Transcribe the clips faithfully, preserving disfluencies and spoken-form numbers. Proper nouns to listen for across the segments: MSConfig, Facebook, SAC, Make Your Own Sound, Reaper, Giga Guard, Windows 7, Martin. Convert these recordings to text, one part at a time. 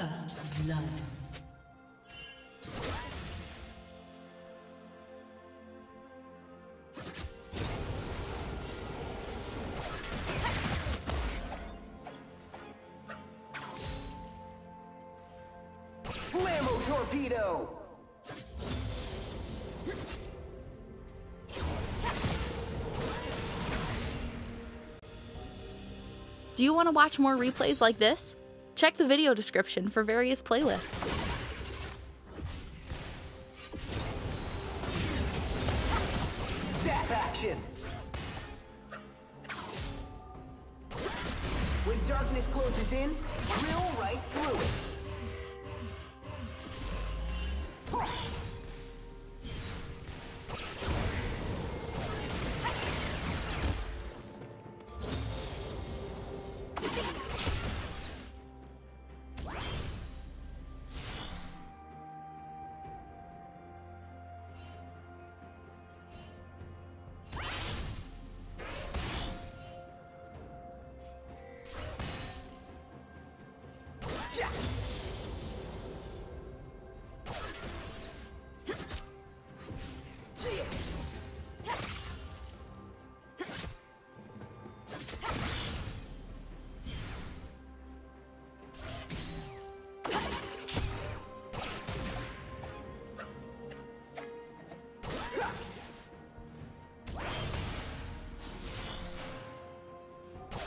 First blood. Torpedo! Do you want to watch more replays like this? Check the video description for various playlists. Zap action! When darkness closes in, drill right through it.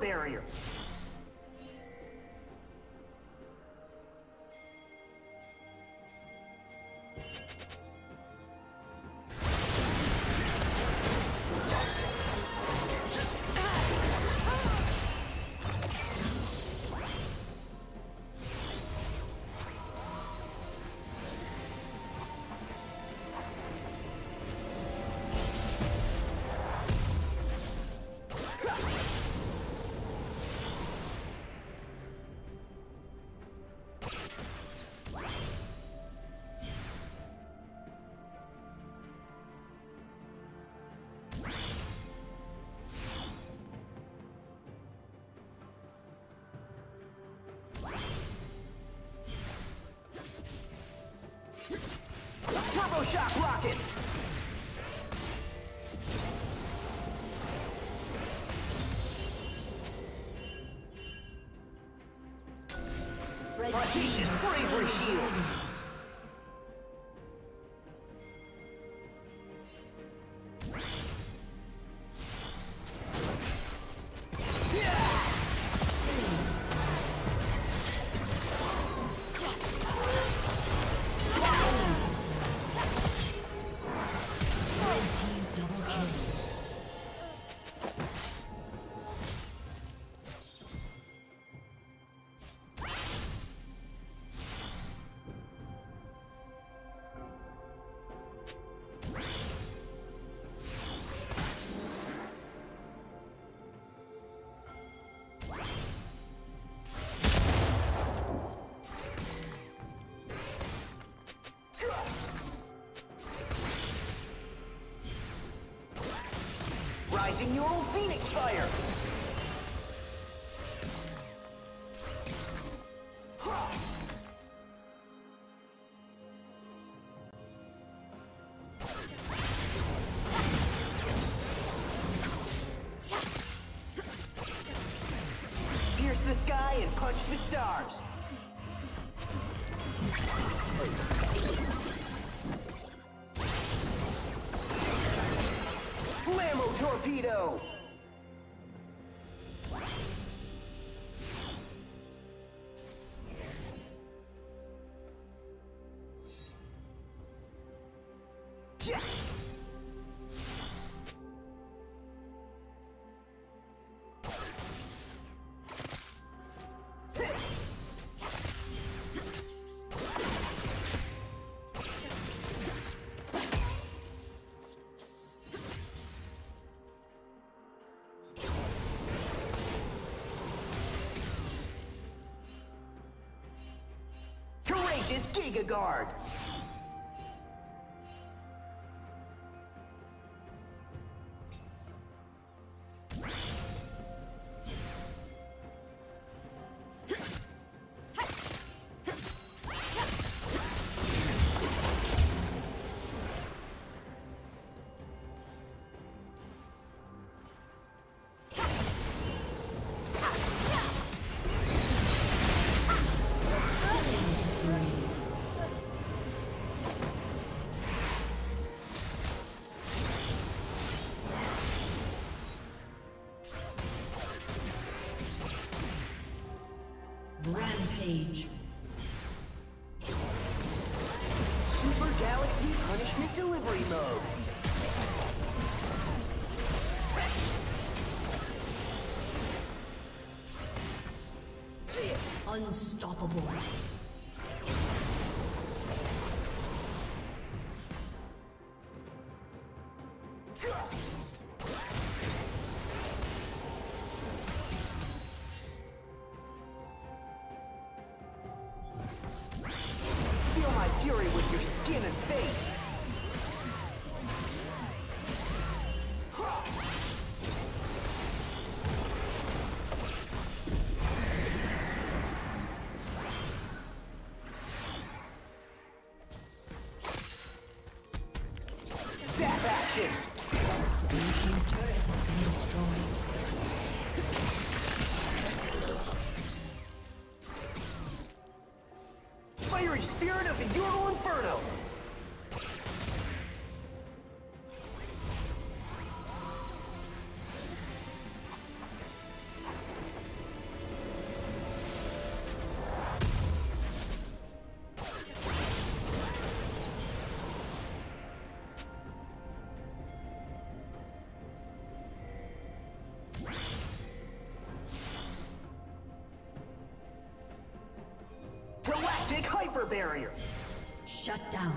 Barrier. Shock rockets! Prodigious bravery shield! Rising your old Phoenix fire! the sky and punch the stars. Blammo torpedo! Just Giga Guard. Rampage. Super Galaxy Punishment Delivery Mode. Unstoppable. Fury with your skin and face. Zap action. Team's turret has been destroyed. Spirit of the Ural Inferno! Galactic hyper barrier. Shut down.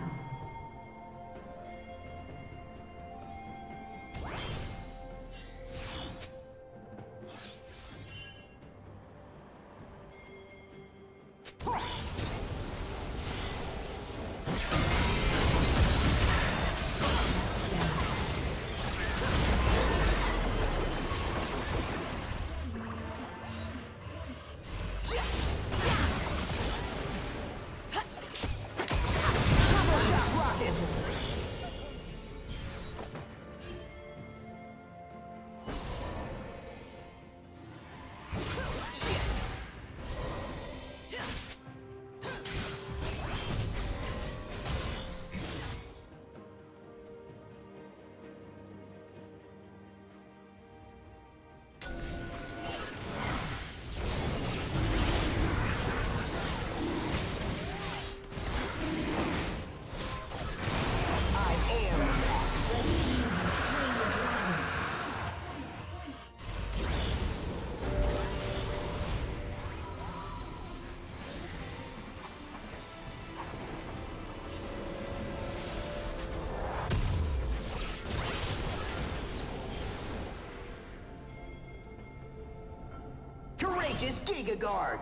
Is Giga Guard.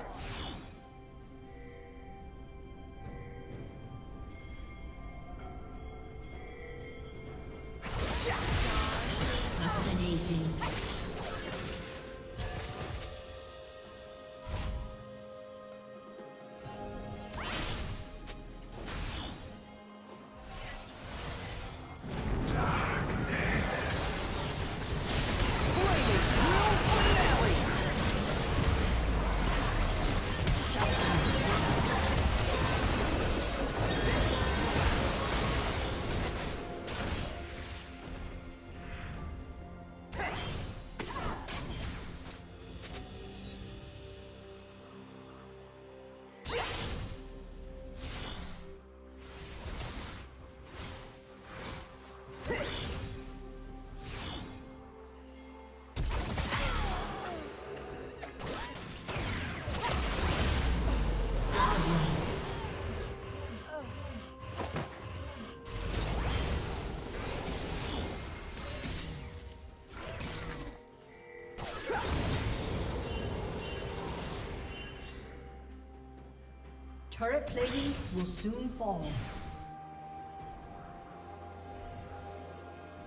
Dominating. Turret plating will soon fall.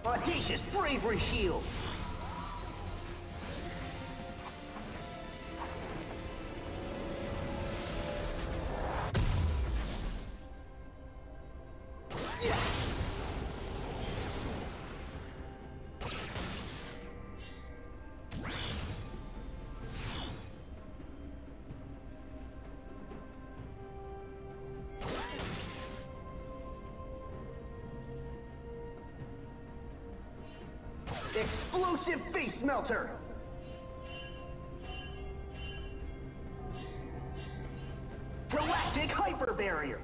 Audacious bravery shield! Explosive face melter! Galactic hyper barrier!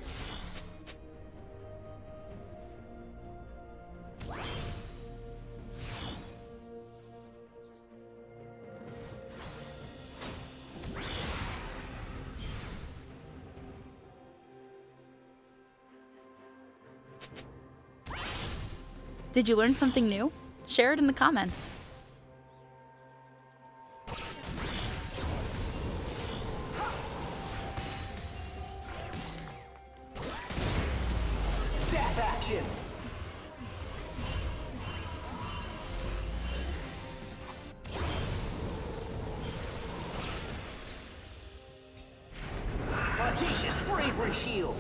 Did you learn something new? Share it in the comments. Zap action. Audacious bravery shield.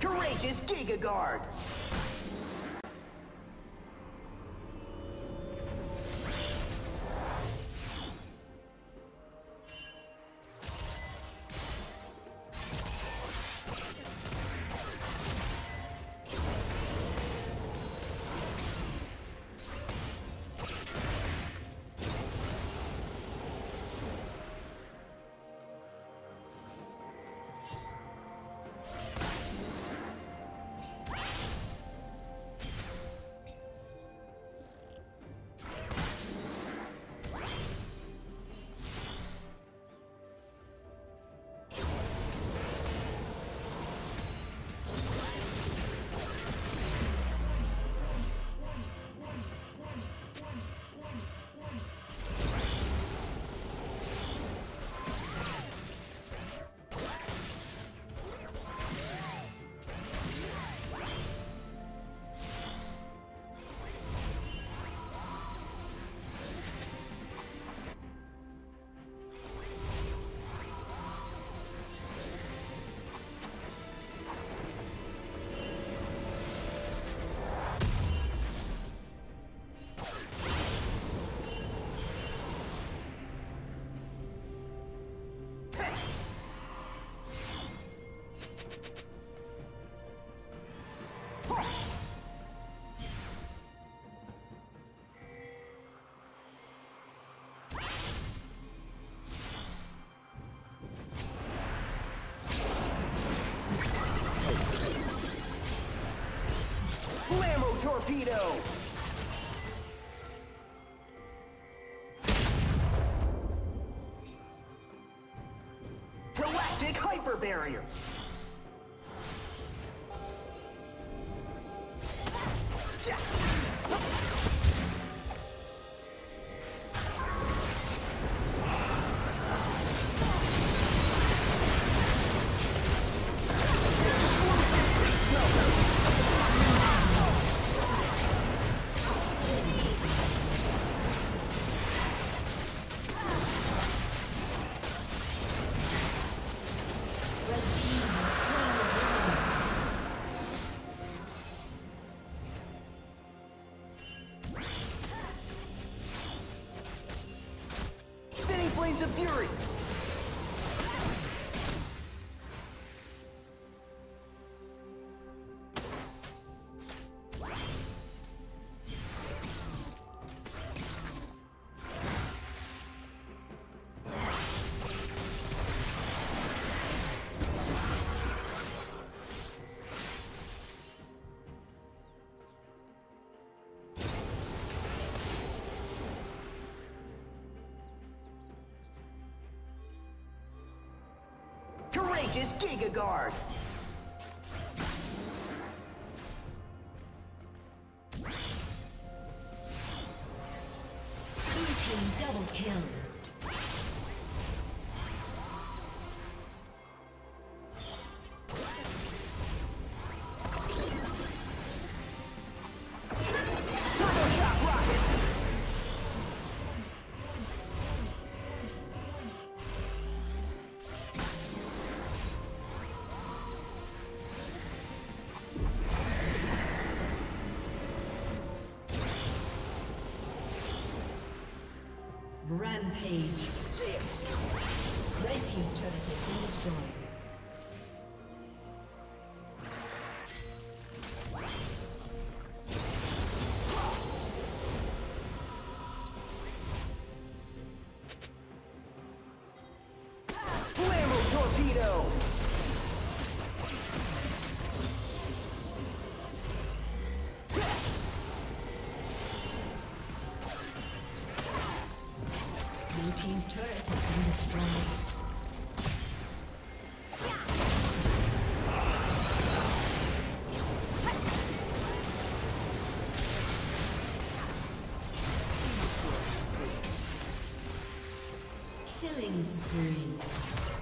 Courageous Giga Guard! Torpedo! Galactic hyper barrier! Flames of fury. outrageous Giga Guard. Blue team double kill. Rampage. Red team's turret has been destroyed.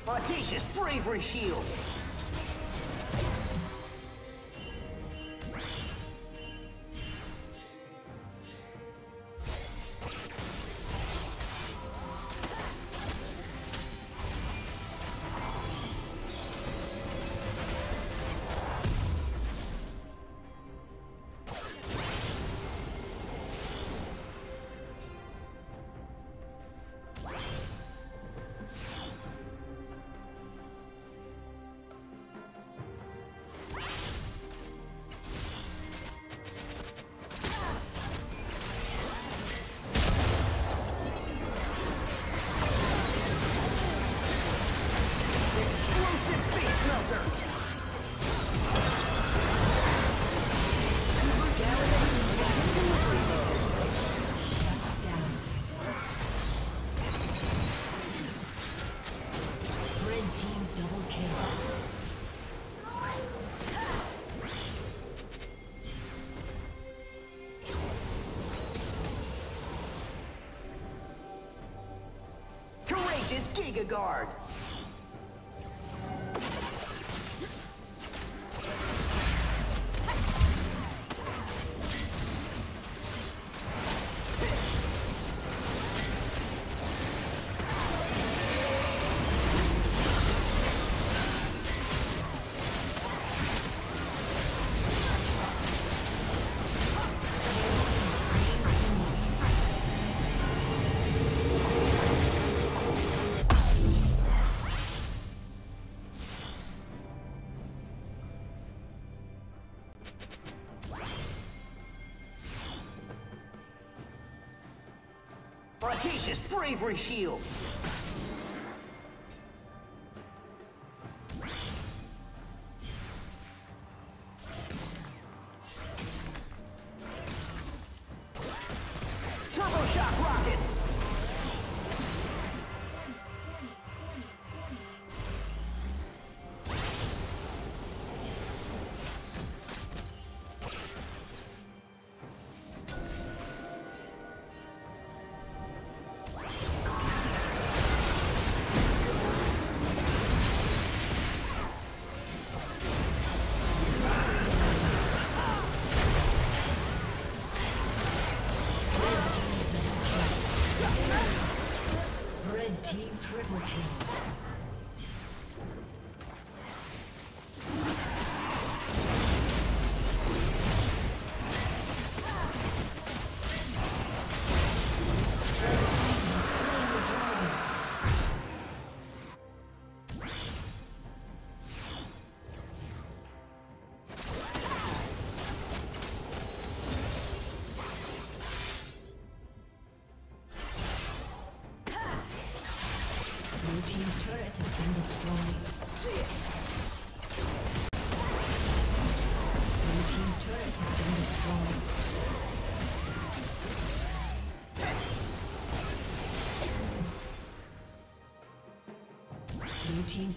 Audacious bravery shield. Is Giga Guard. Audacious bravery shield. Blue Blue team's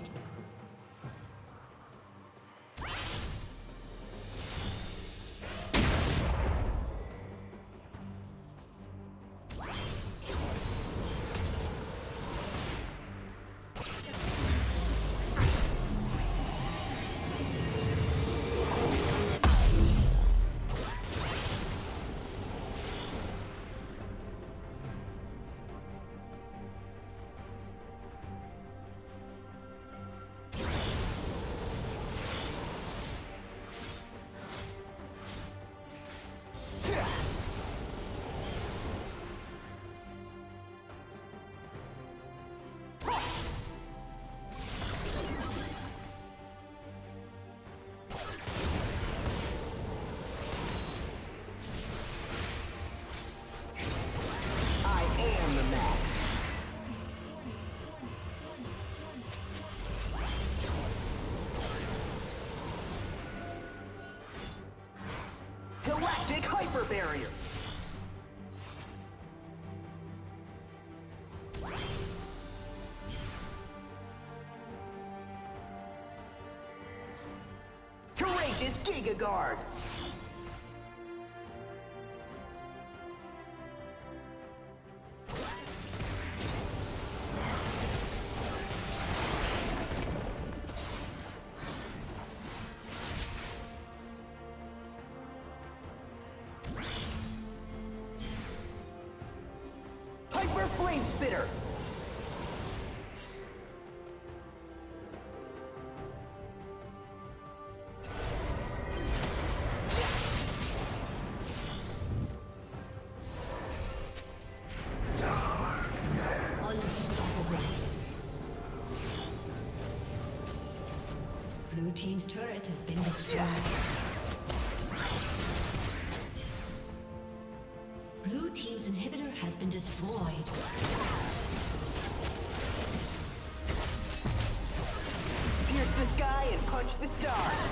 Galactic hyper barrier. Courageous Giga Guard. Flame Spitter. Unstoppable. Blue team's turret has been destroyed. Blue team's inhibitor has been destroyed. Pierce the sky and punch the stars.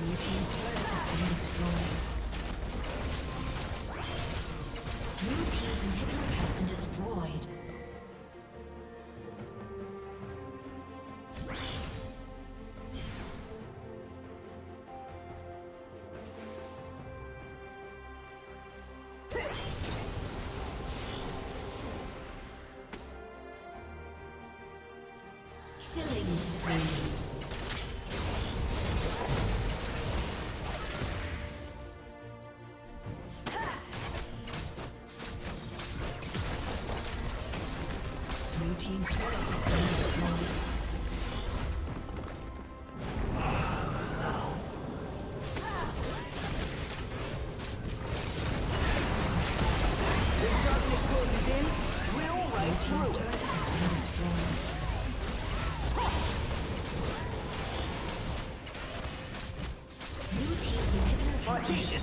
Blue team's turret has been destroyed. Blue team's inhibitor has been destroyed. Killing spree. Blue team's turret has been destroyed. Audacious